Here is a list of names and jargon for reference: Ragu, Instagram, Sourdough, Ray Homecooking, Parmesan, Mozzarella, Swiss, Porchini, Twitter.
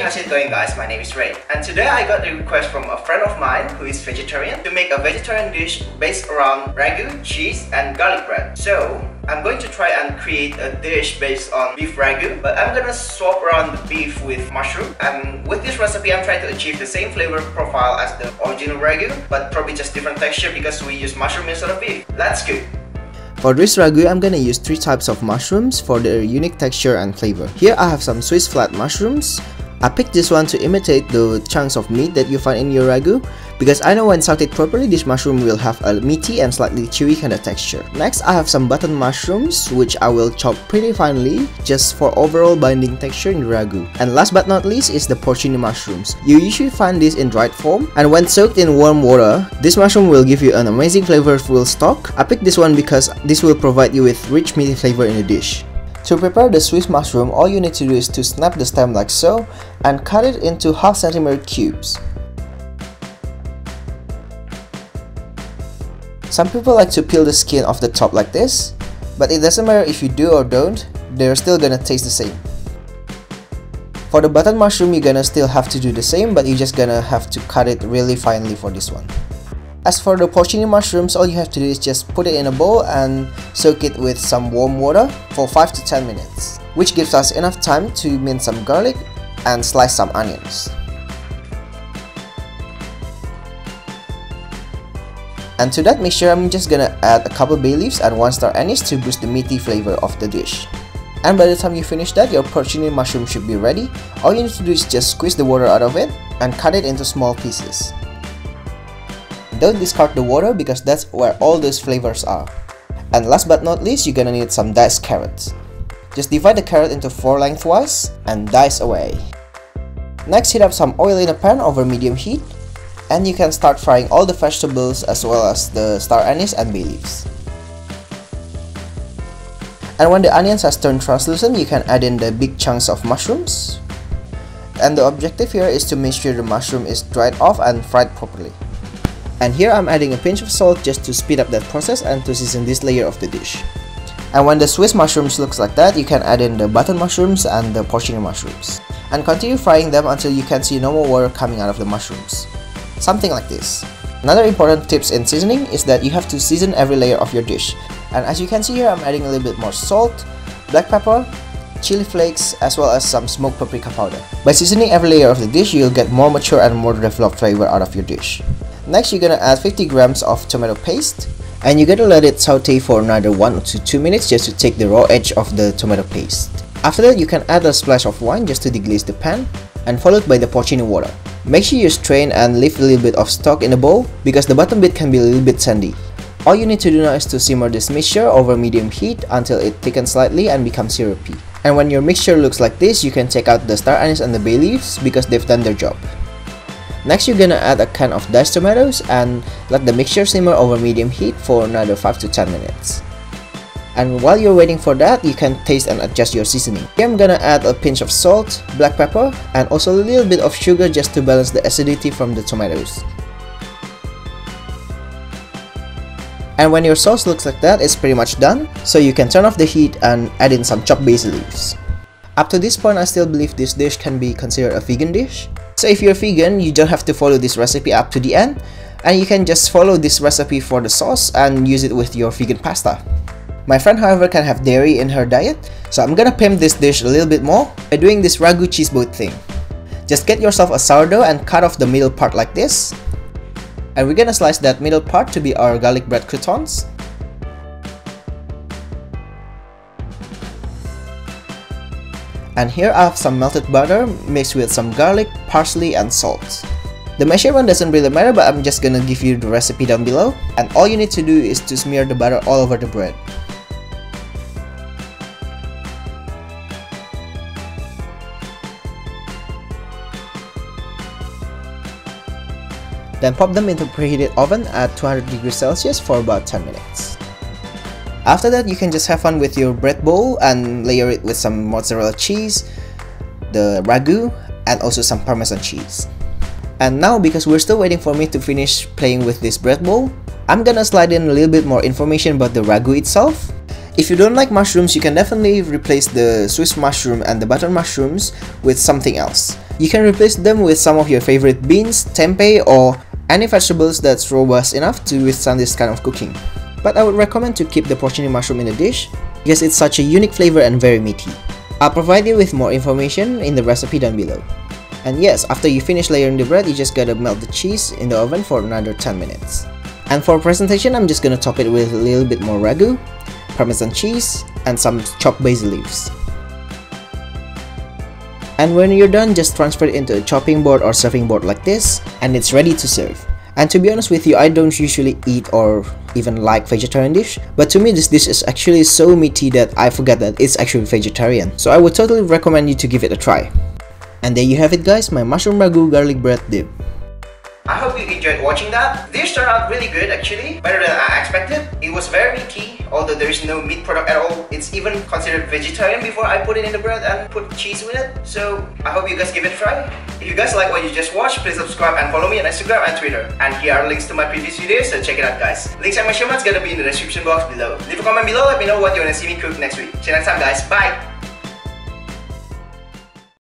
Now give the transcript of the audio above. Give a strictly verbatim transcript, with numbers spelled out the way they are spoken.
Hey, how's it going, guys? My name is Ray, and today I got a request from a friend of mine who is vegetarian to make a vegetarian dish based around ragu, cheese and garlic bread. So I'm going to try and create a dish based on beef ragu, but I'm gonna swap around the beef with mushroom, and with this recipe I'm trying to achieve the same flavor profile as the original ragu, but probably just different texture because we use mushroom instead of beef. Let's cook! For this ragu, I'm gonna use three types of mushrooms for their unique texture and flavor. Here I have some Swiss flat mushrooms. I picked this one to imitate the chunks of meat that you find in your ragu, because I know when sauteed properly this mushroom will have a meaty and slightly chewy kind of texture. Next, I have some button mushrooms, which I will chop pretty finely just for overall binding texture in the ragu. And last but not least is the porchini mushrooms. You usually find this in dried form, and when soaked in warm water, this mushroom will give you an amazing flavorful stock. I picked this one because this will provide you with rich meaty flavor in the dish. To prepare the Swiss mushroom, all you need to do is to snap the stem like so and cut it into half centimeter cubes. Some people like to peel the skin off the top like this, but it doesn't matter if you do or don't, they're still gonna taste the same. For the button mushroom, you're gonna still have to do the same, but you're just gonna have to cut it really finely for this one. As for the porchini mushrooms, all you have to do is just put it in a bowl and soak it with some warm water for five to ten minutes, which gives us enough time to mince some garlic and slice some onions. And to that mixture, I'm just gonna add a couple bay leaves and one star anise to boost the meaty flavor of the dish. And by the time you finish that, your porchini mushroom should be ready. All you need to do is just squeeze the water out of it and cut it into small pieces. Don't discard the water because that's where all those flavors are. And last but not least, you're gonna need some diced carrots. Just divide the carrot into four lengthwise and dice away. Next, heat up some oil in a pan over medium heat, and you can start frying all the vegetables as well as the star anise and bay leaves. And when the onions has turned translucent, you can add in the big chunks of mushrooms. And the objective here is to make sure the mushroom is dried off and fried properly. And here I'm adding a pinch of salt just to speed up that process and to season this layer of the dish. And when the Swiss mushrooms looks like that, you can add in the button mushrooms and the porchini mushrooms. And continue frying them until you can see no more water coming out of the mushrooms. Something like this. Another important tip in seasoning is that you have to season every layer of your dish. And as you can see here, I'm adding a little bit more salt, black pepper, chili flakes, as well as some smoked paprika powder. By seasoning every layer of the dish, you'll get more mature and more developed flavor out of your dish. Next, you're gonna add fifty grams of tomato paste, and you're gonna let it saute for another one to two minutes just to take the raw edge of the tomato paste. After that, you can add a splash of wine just to deglaze the pan, and followed by the porcini water. Make sure you strain and leave a little bit of stock in the bowl because the bottom bit can be a little bit sandy. All you need to do now is to simmer this mixture over medium heat until it thickens slightly and becomes syrupy. And when your mixture looks like this, you can take out the star anise and the bay leaves because they've done their job. Next, you're gonna add a can of diced tomatoes and let the mixture simmer over medium heat for another five to ten minutes. And while you're waiting for that, you can taste and adjust your seasoning. Here I'm gonna add a pinch of salt, black pepper, and also a little bit of sugar just to balance the acidity from the tomatoes. And when your sauce looks like that, it's pretty much done, so you can turn off the heat and add in some chopped basil leaves. Up to this point, I still believe this dish can be considered a vegan dish. So if you're vegan, you don't have to follow this recipe up to the end, and you can just follow this recipe for the sauce and use it with your vegan pasta. My friend, however, can have dairy in her diet, so I'm gonna pimp this dish a little bit more by doing this ragu cheese boat thing. Just get yourself a sourdough and cut off the middle part like this, and we're gonna slice that middle part to be our garlic bread croutons. And here I have some melted butter mixed with some garlic, parsley and salt. The measurement doesn't really matter, but I'm just gonna give you the recipe down below, and all you need to do is to smear the butter all over the bread. Then pop them into preheated oven at two hundred degrees Celsius for about ten minutes. After that, you can just have fun with your bread bowl and layer it with some mozzarella cheese, the ragu, and also some Parmesan cheese. And now, because we're still waiting for me to finish playing with this bread bowl, I'm gonna slide in a little bit more information about the ragu itself. If you don't like mushrooms, you can definitely replace the Swiss mushroom and the button mushrooms with something else. You can replace them with some of your favorite beans, tempeh, or any vegetables that's robust enough to withstand this kind of cooking. But I would recommend to keep the porcini mushroom in the dish because it's such a unique flavor and very meaty. I'll provide you with more information in the recipe down below. And yes, after you finish layering the bread, you just gotta melt the cheese in the oven for another ten minutes. And for presentation, I'm just gonna top it with a little bit more ragu, Parmesan cheese, and some chopped basil leaves. And when you're done, just transfer it into a chopping board or serving board like this, and it's ready to serve. And to be honest with you, I don't usually eat or even like vegetarian dish, but to me this dish is actually so meaty that I forgot that it's actually vegetarian. So I would totally recommend you to give it a try. And there you have it guys, my mushroom ragu garlic bread dip. I hope you enjoyed watching that. This turned out really good actually, better than I expected. It was very meaty, although there is no meat product at all. It's even considered vegetarian before I put it in the bread and put cheese with it. So I hope you guys give it a try. If you guys like what you just watched, please subscribe and follow me on Instagram and Twitter. And here are links to my previous videos, so check it out guys. Links and measurements gonna be in the description box below. Leave a comment below, let me know what you wanna see me cook next week. See you next time guys, bye!